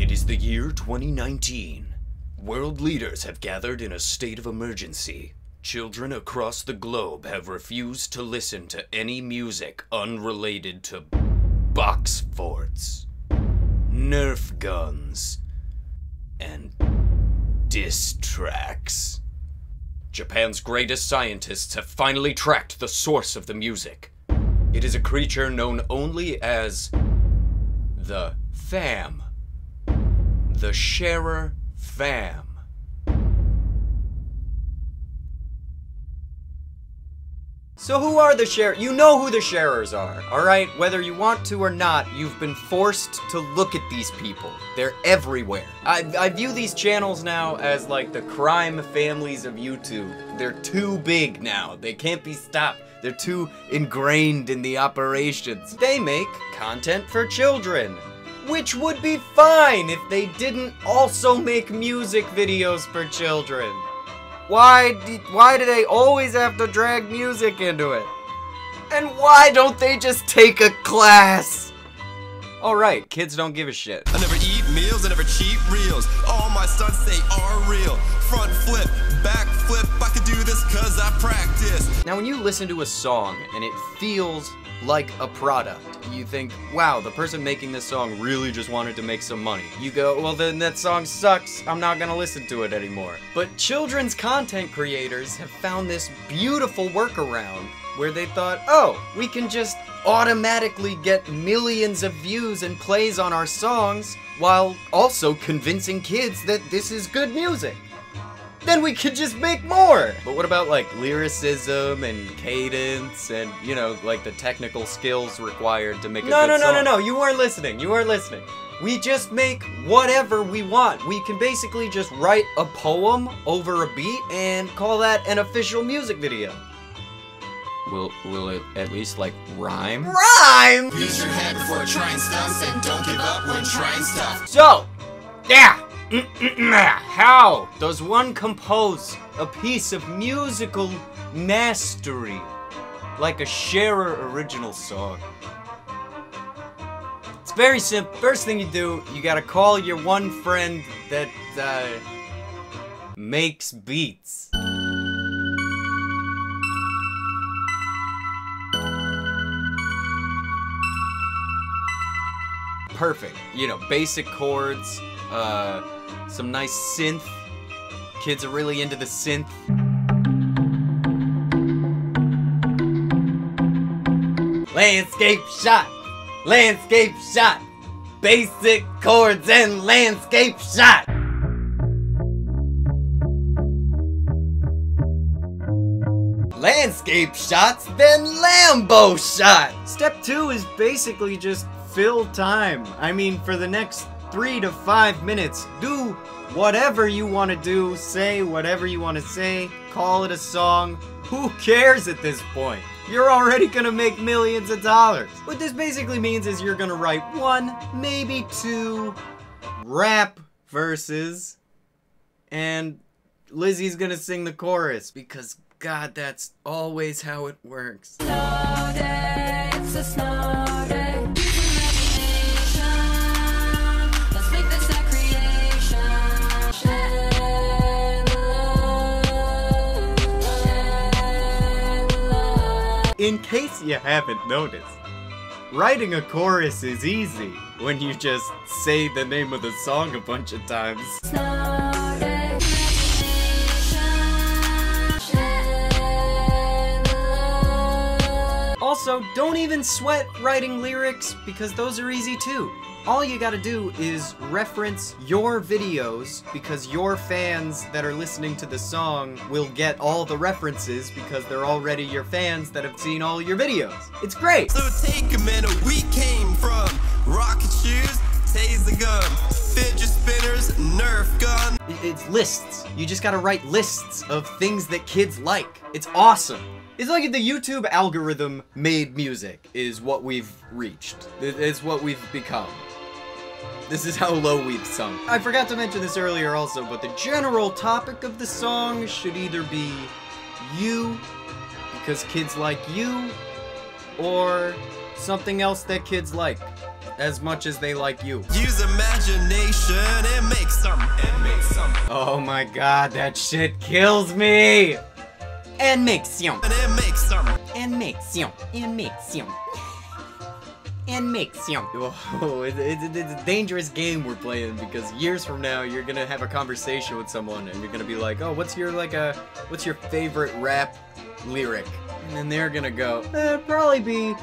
It is the year 2019. World leaders have gathered in a state of emergency. Children across the globe have refused to listen to any music unrelated to box forts, Nerf guns, and diss tracks. Japan's greatest scientists have finally tracked the source of the music. It is a creature known only as the Fam. The Sharer Fam. So who are the Sharers? You know who the Sharers are, alright? Whether you want to or not, you've been forced to look at these people. They're everywhere. I view these channels now as like the crime families of YouTube. They're too big now. They can't be stopped. They're too ingrained in the operations. They make content for children, which would be fine if they didn't also make music videos for children. Why do they always have to drag music into it? And why don't they just take a class? Alright, kids don't give a shit. I never eat meals, I never cheat reels. All my stunts, they are real. Front flip, back flip, I can do this cause I practice. Now when you listen to a song and it feels like a product, you think, wow, the person making this song really just wanted to make some money. You go, well then that song sucks, I'm not gonna listen to it anymore. But children's content creators have found this beautiful workaround where they thought, oh, we can just automatically get millions of views and plays on our songs while also convincing kids that this is good music. Then we could just make more! But what about like lyricism and cadence and, you know, like the technical skills required to make a good song? No, you weren't listening, We just make whatever we want. We can basically just write a poem over a beat and call that an official music video. Will it at least like rhyme? Rhyme! Use your head before trying stuff and don't give up when trying stuff. So, yeah! How does one compose a piece of musical mastery like a Sharer original song? It's very simple. First thing you do, you gotta call your one friend that makes beats. Perfect. You know, basic chords. Some nice synth. Kids are really into the synth. Landscape shot! Landscape shot! Basic chords and landscape shot! Landscape shots, then Lambo shot! Step 2 is basically just fill time. I mean, for the next 3 to 5 minutes. Do whatever you want to do, say whatever you want to say, call it a song. Who cares at this point? You're already gonna make millions of dollars. What this basically means is you're gonna write 1, maybe 2 rap verses, and Lizzie's gonna sing the chorus because God, that's always how it works. Snow day, it's a snow day. In case you haven't noticed, writing a chorus is easy when you just say the name of the song a bunch of times. Also, don't even sweat writing lyrics because those are easy too. All you gotta do is reference your videos because your fans that are listening to the song will get all the references because they're already your fans that have seen all your videos. It's great! So take a minute, we came from rocket shoes, taser gun, fidget spinners, Nerf gun. It's lists. You just gotta write lists of things that kids like. It's awesome. It's like if the YouTube algorithm made music is what we've reached. It's what we've become. This is how low we've sunk. I forgot to mention this earlier also, but the general topic of the song should either be you, because kids like you, or something else that kids like as much as they like you. Use imagination. action and make some, Oh my god, that shit kills me! And make some, and make some, and make some. And make some. Whoa, it's a dangerous game we're playing, because years from now you're gonna have a conversation with someone and you're gonna be like, oh, what's your what's your favorite rap lyric? And then they're gonna go, it'd probably be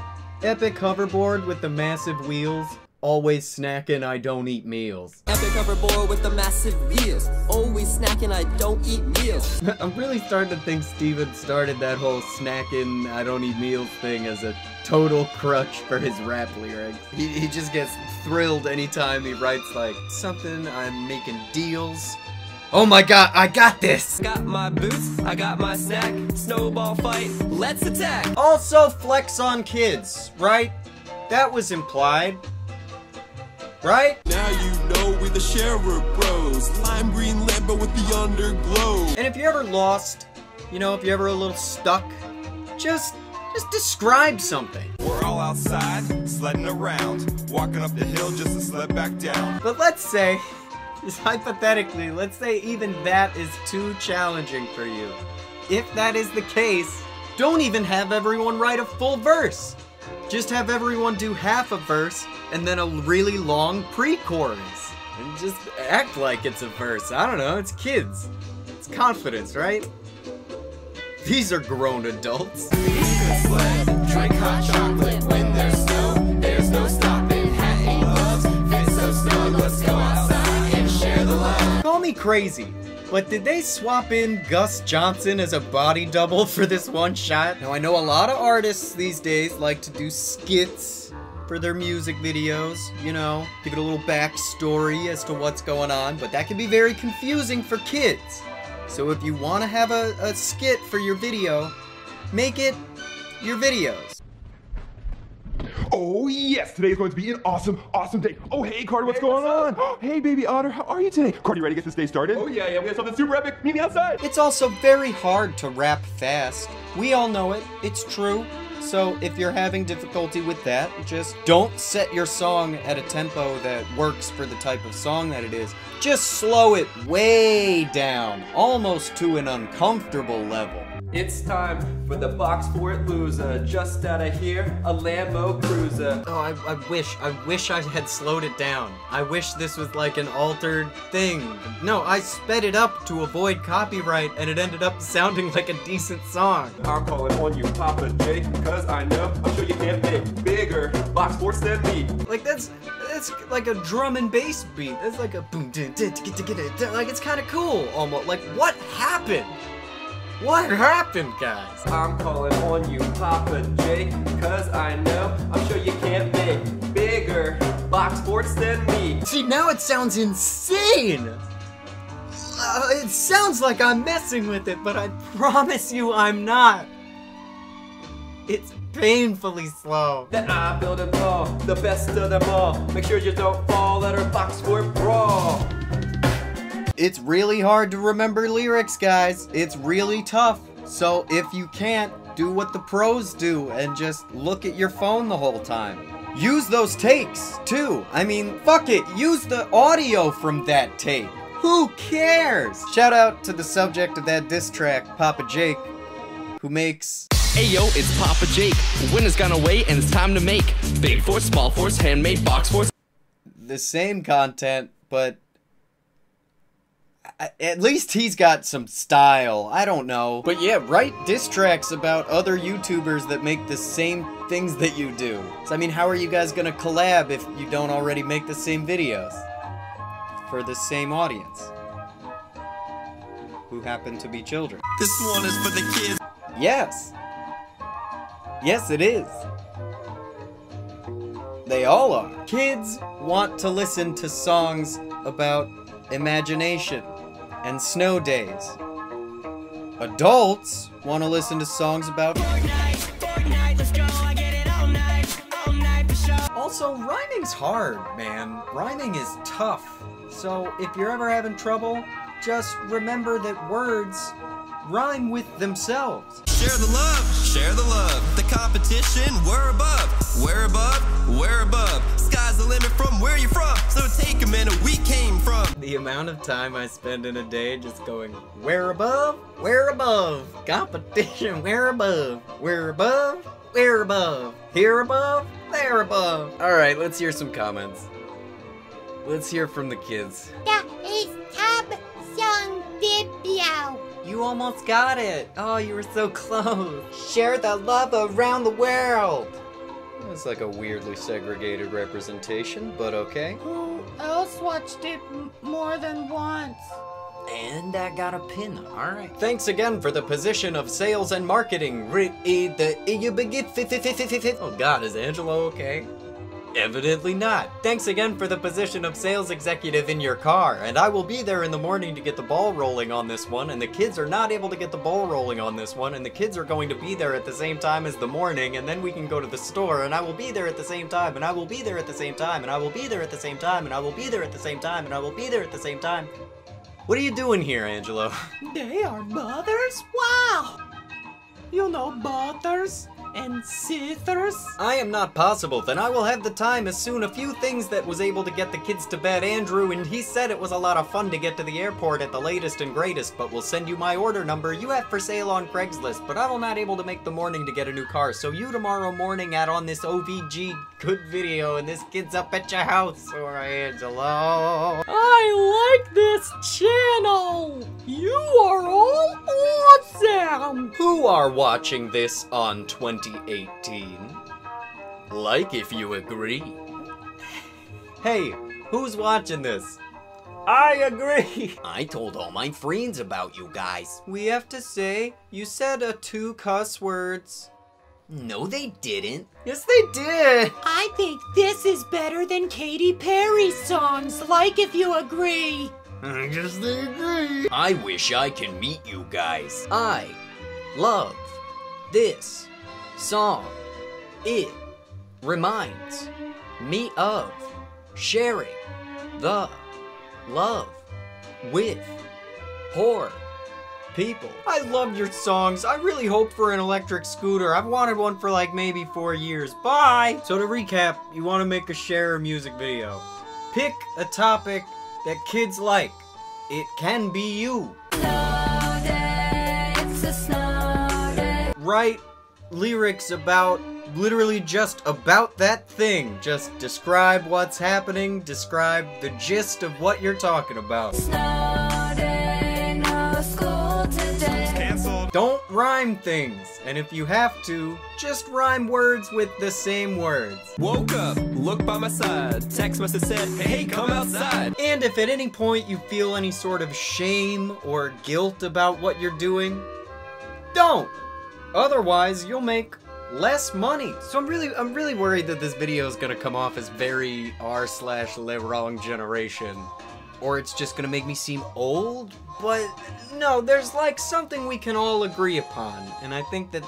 epic hoverboard with the massive wheels. Always snacking, I don't eat meals. Epic hoverboard with the massive wheels. Always snacking, I don't eat meals. I'm really starting to think Stephen started that whole snacking, I don't eat meals thing as a total crutch for his rap lyrics. He just gets thrilled anytime he writes like, something, I'm making deals. Oh my god, I got this! Got my boots, I got my snack, snowball fight, let's attack! Also flex on kids, right? That was implied. Right? Now you know we're the Sharer Bros. Lime green Lambo with the underglow. And if you're ever lost, you know, if you're ever a little stuck, just describe something. We're all outside, sledding around, walking up the hill just to sled back down. But let's say, just hypothetically, let's say even that is too challenging for you. If that is the case, don't even have everyone write a full verse. Just have everyone do half a verse and then a really long pre-chorus. And just act like it's a verse. I don't know, it's kids. It's confidence, right? These are grown adults. You can sled, drink hot chocolate when there's snow. There's no stopping, hat ain't gloves, fits so snug, let's go outside and share the love. Call me crazy, but did they swap in Gus Johnson as a body double for this one shot? Now I know a lot of artists these days like to do skits for their music videos, you know, give it a little backstory as to what's going on, but that can be very confusing for kids. So if you want to have a skit for your video, make it your videos. Oh yes, today's going to be an awesome, awesome day. Oh hey Carter, what's going on? Oh, hey baby otter, how are you today? Carter, you ready to get this day started? Oh yeah, yeah, we have something super epic. Meet me outside. It's also very hard to rap fast. We all know it, it's true. So if you're having difficulty with that, just don't set your song at a tempo that works for the type of song that it is. Just slow it way down, almost to an uncomfortable level. It's time for the box fort loser, just out of here, a Lambo cruiser. Oh, I wish I had slowed it down. I wish this was like an altered thing. No, I sped it up to avoid copyright and it ended up sounding like a decent song. I'm calling on you, Papa Jake, cause I know I'm sure you can't make bigger box forts than me. Like that's like a drum and bass beat. That's like a boom, like it's kind of cool almost. Like what happened? What happened, guys? I'm calling on you, Papa Jake, cause I know I'm sure you can't make bigger box forts than me. See, now it sounds insane! It sounds like I'm messing with it, but I promise you I'm not. It's painfully slow. Then I build a ball, the best of them all. Make sure you don't fall at our box fort brawl. It's really hard to remember lyrics, guys. It's really tough. So if you can't, do what the pros do and just look at your phone the whole time. Use those takes, too. I mean, fuck it. Use the audio from that tape. Who cares? Shout out to the subject of that diss track, Papa Jake, who makes... Ayo, it's Papa Jake. Winter's gone away and it's time to make big force, small force, handmade box force. The same content, but... at least he's got some style, I don't know. But yeah, write diss tracks about other YouTubers that make the same things that you do. So I mean, how are you guys gonna collab if you don't already make the same videos? For the same audience. Who happen to be children. This one is for the kids. Yes. Yes, it is. They all are. Kids want to listen to songs about imagination and snow days. Adults want to listen to songs about Fortnite, let's go, I get it all night for sure. Also, rhyming's hard, man. Rhyming is tough. So if you're ever having trouble, just remember that words rhyme with themselves. Share the love, the competition, we're above, we're above, we're above. Sky's the limit from where you're from, so take a minute, we came from. The amount of time I spend in a day just going, where above, where above, competition, where above, where above, where above, here above, there above. All right, let's hear some comments. Let's hear from the kids. That is Tab Song Video. You almost got it. Oh, you were so close. Share the love around the world. It's like a weirdly segregated representation, but okay. Who else watched it more than once? And I got a pin, alright. Thanks again for the position of sales and marketing. Oh god, is Angelo okay? Evidently not. Thanks again for the position of sales executive in your car, and I will be there in the morning to get the ball rolling on this one, and the kids are not able to get the ball rolling on this one, and the kids are going to be there at the same time as the morning, and then we can go to the store, and I will be there at the same time, and I will be there at the same time, and I will be there at the same time, and I will be there at the same time, and I will be there at the same time. What are you doing here, Angelo? They are mothers? Wow! You know, mothers? And sisters? I am not possible, then I will have the time as soon. A few things that was able to get the kids to bed, Andrew, and he said it was a lot of fun to get to the airport at the latest and greatest, but we'll send you my order number you have for sale on Craigslist, but I will not able to make the morning to get a new car, so you tomorrow morning out on this OVG good video, and this kid's up at your house, or Angelo. I like this channel! You are all awesome! Who are watching this on 2018. Like if you agree. Hey, who's watching this? I agree! I told all my friends about you guys. We have to say, you said two cuss words. No, they didn't. Yes, they did! I think this is better than Katy Perry's songs, like if you agree. I just agree. I wish I can meet you guys. I love this song. It reminds me of sharing the love with poor people. I love your songs. I really hope for an electric scooter. I've wanted one for like maybe 4 years. Bye! So to recap, you want to make a Sharer music video. Pick a topic that kids like. It can be you. Snow day, it's a snow day. Write lyrics about literally just about that thing. Just describe what's happening, describe the gist of what you're talking about. Snow day, no school today. Canceled. Don't rhyme things, and if you have to, just rhyme words with the same words. Woke up, look by my side, text message said, hey, come outside. And if at any point you feel any sort of shame or guilt about what you're doing, don't. Otherwise, you'll make less money. So I'm really worried that this video is gonna come off as very r/le wrong generation, or it's just gonna make me seem old, but no, there's like something we can all agree upon, and I think that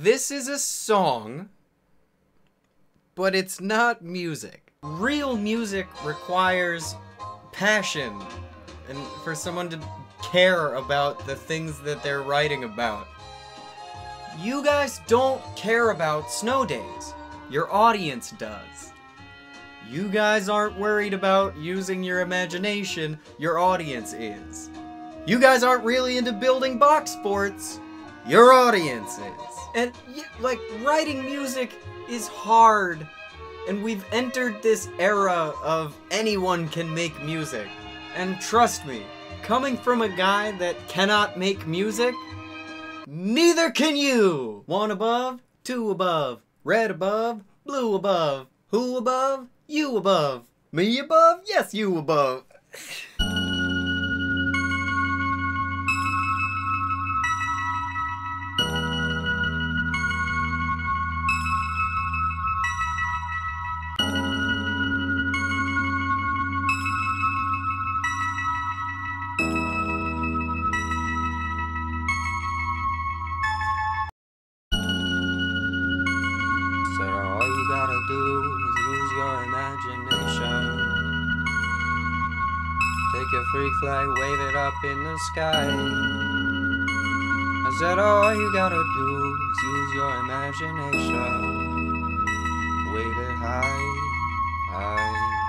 this is a song, but it's not music. Real music requires passion, and for someone to care about the things that they're writing about. You guys don't care about snow days. Your audience does. You guys aren't worried about using your imagination. Your audience is. You guys aren't really into building box forts. Your audience is. And like, writing music is hard, and we've entered this era of anyone can make music. And trust me, coming from a guy that cannot make music, neither can you! One above, two above, red above, blue above, who above, you above, me above, yes, you above. Flag, wave it up in the sky. I said, all you gotta do is use your imagination. Wave it high, high.